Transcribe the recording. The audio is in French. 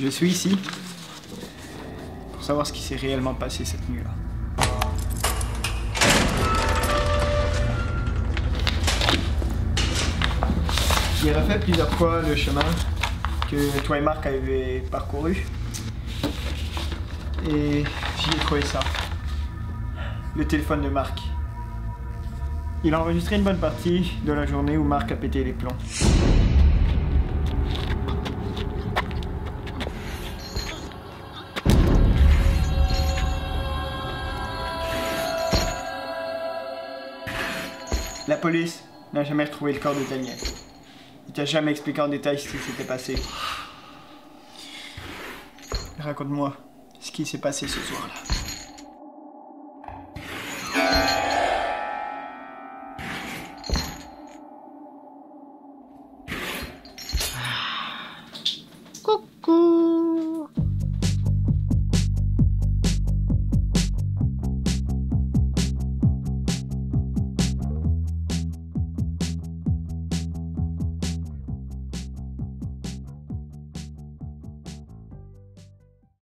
Je suis ici pour savoir ce qui s'est réellement passé cette nuit-là. J'ai refait plusieurs fois le chemin que toi et Marc avaient parcouru et j'y ai trouvé ça, le téléphone de Marc. Il a enregistré une bonne partie de la journée où Marc a pété les plombs. La police n'a jamais retrouvé le corps de Daniel. Il t'a jamais expliqué en détail ce qui s'était passé. Raconte-moi ce qui s'est passé ce soir-là.